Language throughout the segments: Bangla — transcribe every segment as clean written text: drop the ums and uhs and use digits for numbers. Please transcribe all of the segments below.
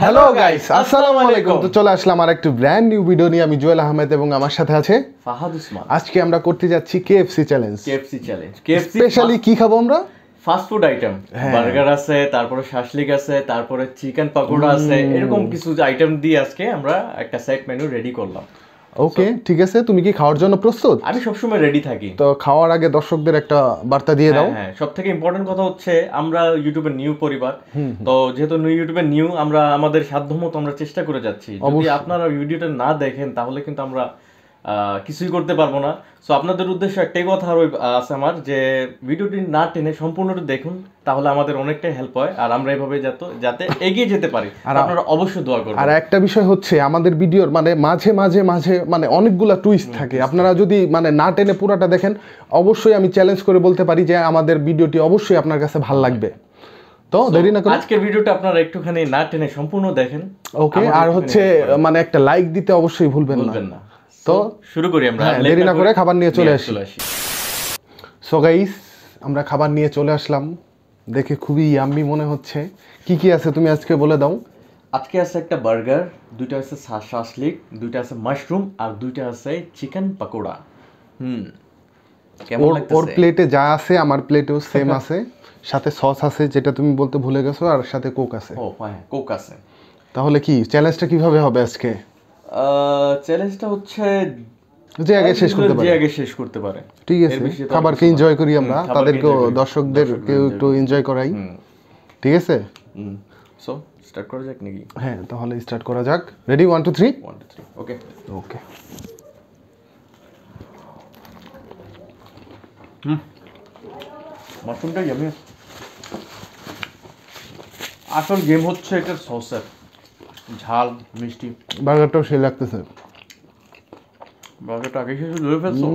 হ্যালো গাইস আসসালামু আলাইকুম। তো চলে আসলাম আর একটা ব্র্যান্ড নিউ ভিডিও নিয়ে। আমি জুয়েল আহমেদ এবং আমার সাথে আছে ফাহাদ উসমান। আজকে আমরা করতে যাচ্ছি KFC চ্যালেঞ্জ। স্পেশালি কি খাবো আমরা? ফাস্ট ফুড আইটেম, বার্গার আছে, তারপরে শাশলিক আছে, তারপরে চিকেন পাকোড়া আছে, এরকম কিছু আইটেম দিয়ে আজকে আমরা একটা সাইড মেনু রেডি করলাম। ওকে, ঠিক আছে। তুমি কি খাওয়ার জন্য প্রস্তুত? আমি সবসময় রেডি থাকি। তো খাওয়ার আগে দর্শকদের একটা বার্তা দিয়ে দাও। হ্যাঁ, সবথেকে ইম্পর্টেন্ট কথা হচ্ছে আমরা ইউটিউবের নিউ পরিবার, তো যেহেতু ইউটিউবের নিউ আমরা আমাদের সাধ্যমতো আমরা চেষ্টা করে যাচ্ছি। যদি আপনারা ভিডিওটা না দেখেন তাহলে কিন্তু আমরা কিছুই করতে পারবো না। সো আপনাদের উদ্দেশ্য একটাই কথা আছে আমার, যে ভিডিওটি না টেনে সম্পূর্ণটা দেখুন, তাহলে আমাদের অনেকটাই হেল্প হয় আর আমরা এইভাবে যাতে এগিয়ে যেতে পারি। আর আপনারা অবশ্যই দোয়া করবেন। আর একটা বিষয় হচ্ছে আমাদের ভিডিওর মাঝে অনেকগুলা টুইস্ট থাকে। আপনারা যদি না টেনে পুরোটা দেখেন, অবশ্যই আমি চ্যালেঞ্জ করে বলতে পারি যে আমাদের ভিডিওটি অবশ্যই আপনার কাছে ভালো লাগবে। তো দেরি না করে আজকের ভিডিওটা আপনারা একটুখানি না টেনে সম্পূর্ণ দেখেন। ওকে, আর হচ্ছে একটা লাইক দিতে অবশ্যই ভুলবেন না। তো শুরু করি আমরা, দেরি না করে খাবার নিয়ে চলে আসি। সো গাইস, আমরা খাবার নিয়ে চলে আসলাম, দেখে খুবই ইয়াম্মি মনে হচ্ছে। কি কি আছে তুমি আজকে বলে দাও। আজকে আছে একটা বার্গার, দুইটা আছে শাশলিক, দুইটা আছে মাশরুম, আর দুইটা আছে চিকেন পাকোড়া। কেমন লাগছে? ওর প্লেটে যা আছে আমার প্লেটেও সেম আছে, সাথে সস আছে যেটা তুমি বলতে ভুলে গেছো, আর সাথে কোক আছে। ও হ্যাঁ, কোক আছে। তাহলে কি চ্যালেঞ্জটা কিভাবে হবে আজকে? চ্যালেঞ্জটা হচ্ছে যে আগে শেষ করতে পারে। ঠিক আছে, খাবারকে এনজয় করি আমরা, তাদেরকে দর্শকদেরকে একটু এনজয় করাই। ঠিক আছে, সো স্টার্ট করা যাক নাকি? হ্যাঁ, তাহলে স্টার্ট করা যাক। রেডি? 1 2 3 okay okay. মাশরুমটা ইয়ামি। আসল গেম হচ্ছে এটা সসের ঝাল মিষ্টি। বার্গারটাও সেই লাগতেছে। বার্গারটা আগে শেষ ধরে ফেলছো।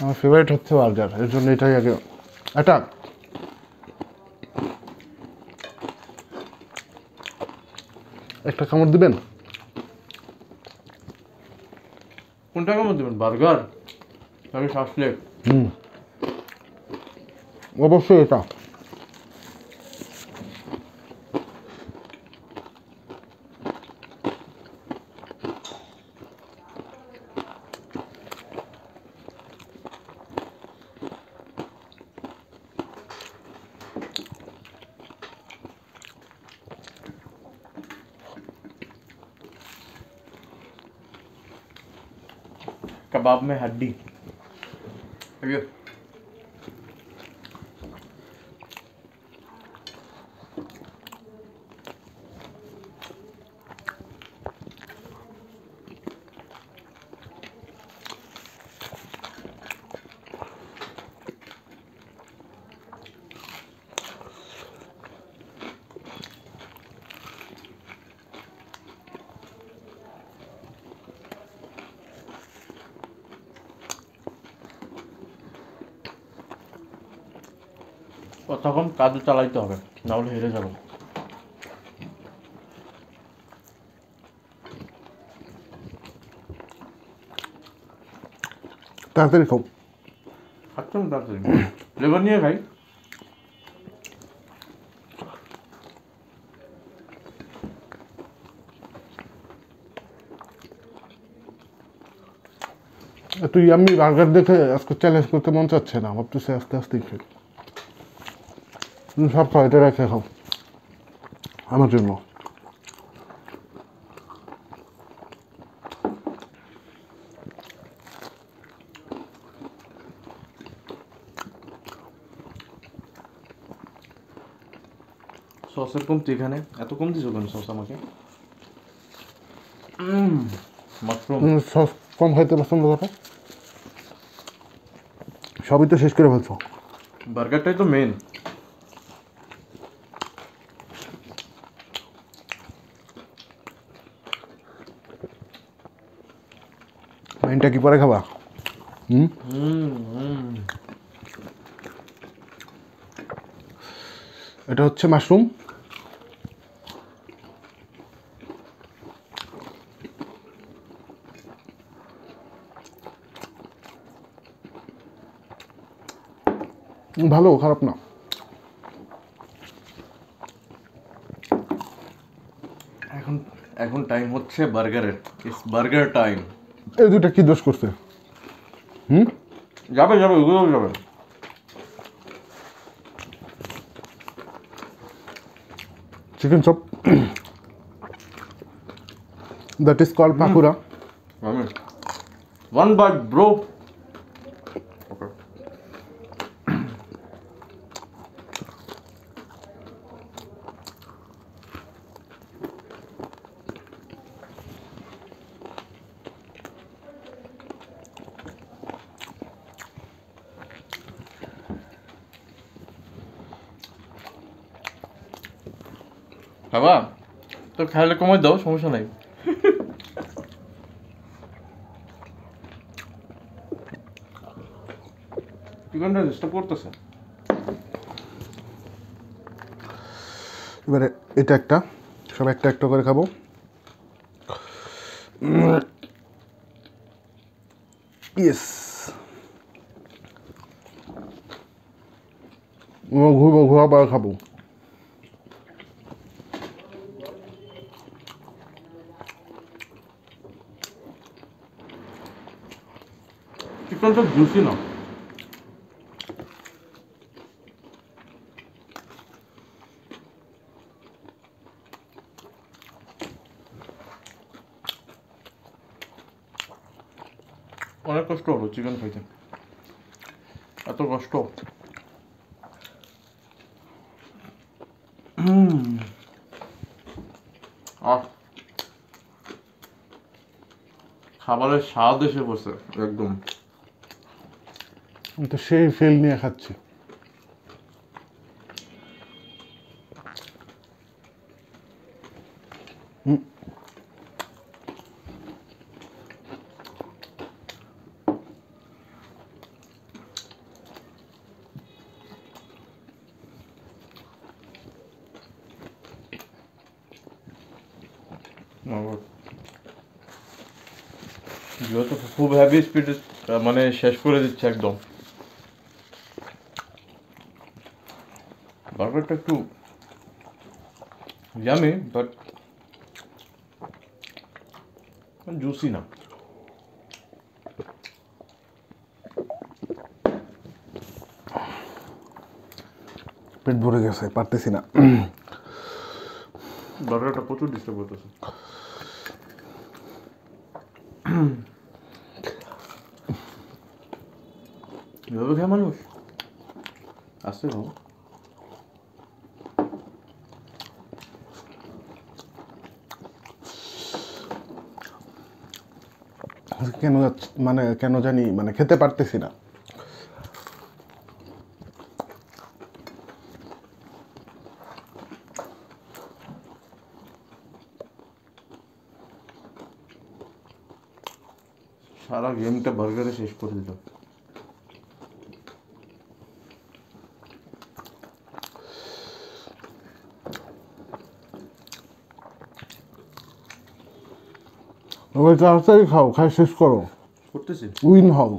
আমার ফেভারিট হচ্ছে বার্গার, এর জন্য এটাই আগে অ্যাটাক। একটা কামড় দিবেন। কোনটা কামড় দিবেন? বার্গার আমি শাসলেক। অবশ্যই এটা। कबाब में हड्डी। কতক্ষণ কাজ চালাইতে হবে, নাহলে হেরে যাবো। তাড়াতাড়ি খাও। খাচ্ছেন? তাড়াতাড়ি লেবার নিয়ে খাই। তুই আমি বার্গার দেখে আজকে চ্যালেঞ্জ করতে মন চাচ্ছে না, ভাবতেছি আস্তে আস্তে খাই। সব খাওয়াটা রেখে খাও আমার জন্য। সসের কমতি এখানে, এত কম দিছো কেন সস আমাকে? মাশরুম সস কম খাইতে পছন্দ করো। সবই তো শেষ করে ফেলছো। বার্গারটাই তো মেন। এটা কি পরে খাবা? এটা হচ্ছে মাশরুম। ভালো, খারাপ না। এখন এখন টাইম হচ্ছে বার্গারের, ইটস বার্গার টাইম। এই দুটো কি দোষ করছে? হুম, যাবে যাবে, ওগুলো যাবে। Chicken chop, that is called pakora. One bite, bro. Okay. বাবা তোর খাইলে কমাই দাও, সমস্যা নাই। চিকেনটা ডিস্টার্ব করতেছে। এবারে এটা একটা, সব একটা একটা করে খাবো। ইয়েস, ঘুরবো, ঘোরাবার খাবো। চিকেনটা জুসি না, অনেক কষ্ট হলো চিকেন খাইতে, এত কষ্ট। খাবারের স্বাদ এসে বসে একদম, তো সেই ফেল নিয়ে খাচ্ছি। যেহেতু খুব হ্যাভি স্পিড, মানে শেষ করে দিচ্ছে একদম। বার্গারটা একটু ইয়ামি বাট জুসি না। পেট ভরে গেছে, পারতেছি না। বার্গারটা প্রচুর ডিস্টার্ব করতেছে। এভাবে খায় মানুষ? আসতে খাবো। কেন মানে কেন জানি মানে খেতে পারতেছি না। সারা গেমটা বার্গারে শেষ করে দিল। তাড়াতাড়ি খাও, খাই শেষ করো, করতেছি, উইন হও।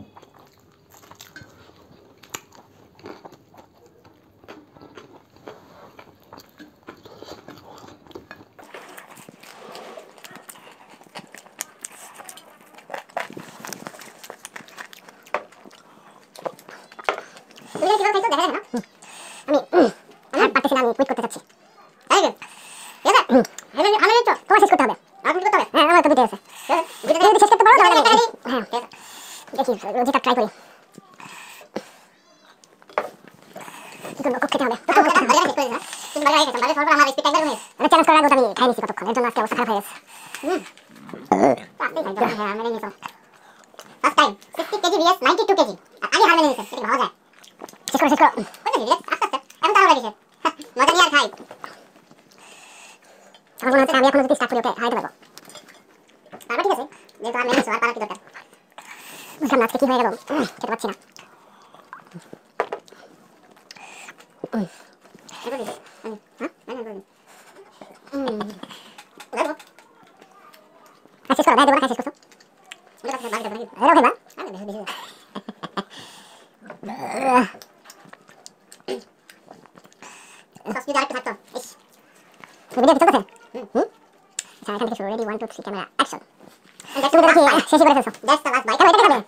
video to go there. I can show ready 1, 2, 3, camera, action. That's the last bite. That's the last bite.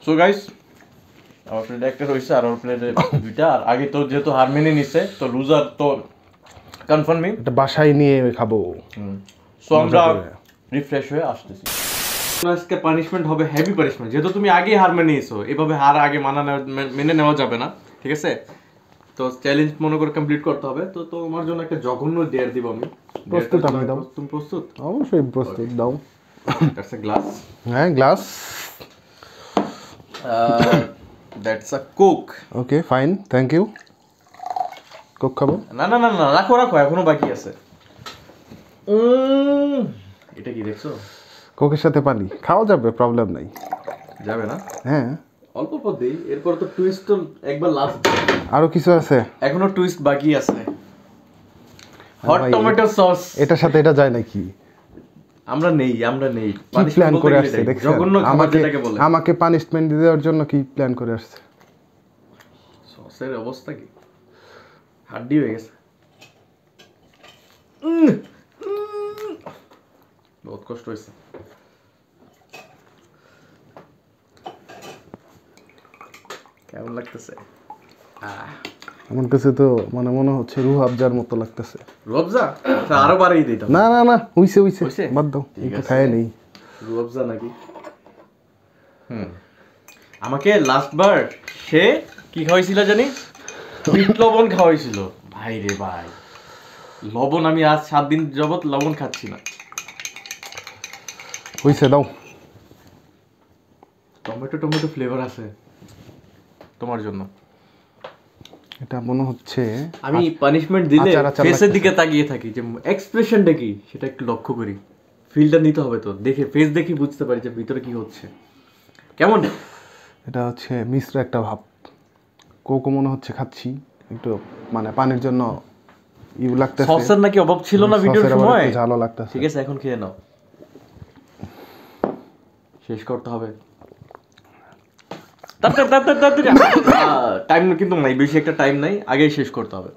So guys, our predictor is our player guitar. I get to harmony set, to loser to confirm me. The Bashai Ni Kabo. So refresh হয়ে আসতেছি আজকে পানিশমেন্ট হবে হেভি পানিশমেন্ট যেহেতু তুমি আগে হার মেনে নিছো এভাবে হার আগে মেনে নেওয়া যাবে না ঠিক আছে তো চ্যালেঞ্জ মনে করে কমপ্লিট করতে হবে তো তোমার জন্য একটা জঘন্য ডেয়ার দিব আমি প্রস্তুত আমি দাও তুমি প্রস্তুত অবশ্যই প্রস্তুত দাও দ্যাটস আ গ্লাস হ্যাঁ glass that's a Coke okay fine thank you Coke খাবো না না না না রাখো রাখো এখনো বাকি আছে এটা কি দেখছো কোকের সাথে পানি খাওয়া যাবে প্রবলেম নাই যাবে না হ্যাঁ অল্প পর দেই এরপর তো টুইস্ট একবার লাস্ট আরো কিছু আছে এখনো টুইস্ট বাকি আছে হট টমেটো সস এটার সাথে এটা যায় নাকি আমরা নেই প্ল্যান করে আসছে দেখো আমাকে পানিশমেন্ট দেওয়ার জন্য কি প্ল্যান করে আসছে সসের অবস্থা কি হাড়ি হয়ে গেছে বহুত কষ্ট হইছে কেমন লাগতেছে আমার কাছে তো মনে হচ্ছে রুহ আফজার মতো লাগতেছে রুহ আফজা আরো বাড়াই দিই না না না হইছে বাদ দাও এটা খায় নাই রুহ আফজা নাকি আমাকে লাস্ট বার সে কি খাওয়াইছিল জানি বিট লবণ খাওয়াইছিল ভাই রে ভাই লবণ আমি আজ 7 দিন যাবত লবণ খাচ্ছি না হইছে দাও টমেটো ফ্লেভার আছে তোমার জন্য এটা মনে হচ্ছে আমি পানিশমেন্ট দিলে ফেসের দিকে তাকিয়ে থাকি যে এক্সপ্রেশনটা কি সেটা একটু লক্ষ্য করি ফিলটা নিতে হবে তো দেখে ফেস দেখি বুঝতে পারি যে ভিতরে কি হচ্ছে কেমন এটা হচ্ছে মিশ্র একটা ভাব কোকো মনে হচ্ছে খাচ্ছি একটু মানে পানির জন্য ইউ লাগতেছে সসের নাকি অভাব ছিল না ভিডিওর সময় ভালো লাগতেছে ঠিক আছে এখন খেয়ে নাও শেষ করতে হবে টাইম কিন্তু নাই বেশি একটা টাইম নাই আগে শেষ করতে হবে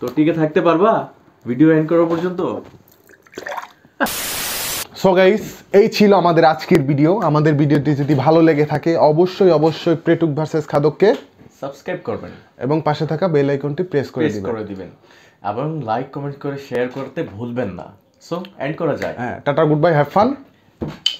তো টিকে থাকতে পারবা ভিডিও এন্ড করা পর্যন্ত সো গাইস এই ছিল আমাদের আজকের ভিডিও আমাদের ভিডিওটি যদি ভালো লেগে থাকে অবশ্যই প্রেটুক ভার্সেস খাদককে সাবস্ক্রাইব করবেন এবং পাশে থাকা বেল আইকনটি প্রেস করে দিবেন এবং লাইক কমেন্ট করে শেয়ার করতে ভুলবেন না So, end kora jay. Tata, goodbye, have fun.